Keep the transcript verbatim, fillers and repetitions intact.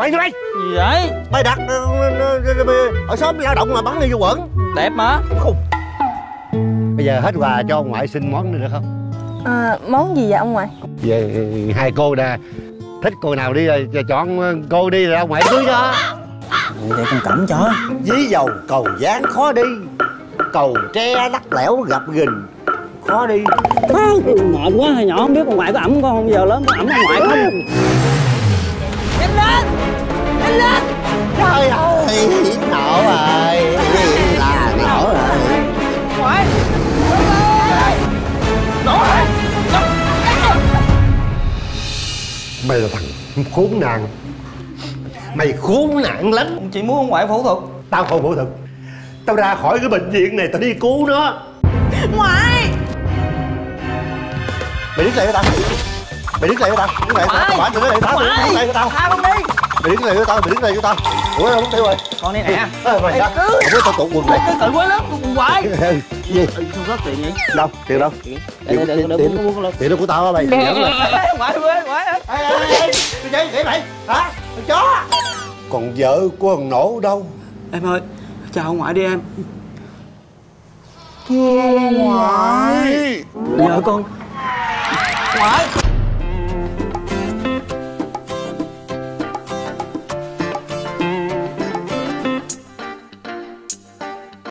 Mày vô đây. Gì vậy? Mày đặt ở xóm lao động mà bắn đi vô quẩn. Đẹp mà. Khùng. Bây giờ hết quà cho ông ngoại xin món nữa được không? À, món gì vậy ông ngoại? Về hai cô nè, thích cô nào đi rồi chọn cô đi rồi ông ngoại cưới đó. Vậy con cẩm cho. Dí dầu cầu dáng khó đi, cầu tre lắc lẻo gặp gình khó đi. Mệt quá hồi nhỏ không biết ông ngoại có ẩm con không, giờ lớn có ẩm ông ngoại không? Nhanh lên, nhanh lên. Trời ơi, hiểm nổ rồi, là nổ rồi. Ngoại, nổ rồi. Mày là thằng khốn nạn, mày khốn nạn lắm. Chị muốn ông ngoại phẫu thuật. Tao không phẫu thuật, tao ra khỏi cái bệnh viện này tao đi cứu nó. Ngoại, mày đứng lại với tao, mày đứng lại với tao, đứng lại với tao, mày đứng lại với tao, mày đứng lại với tao, tha con đi, mày đứng lại với tao, mày đứng lại với tao. Ủa đâu mất tiêu rồi, con đi nè, mày cứ, tao tụt quần này, tụt quá lớn, quần quái. Gì? Không có tiền vậy? Đâu, tiền đâu? Tiền, tiền, tiền của tao mày. Ngoại quê, ngoại. Tôi chơi vậy mày, hả? Con chó. Còn vợ của thằng nổ đâu? Em ơi, chào ngoại đi em. Thưa ngoại. Vợ con. Ngoại.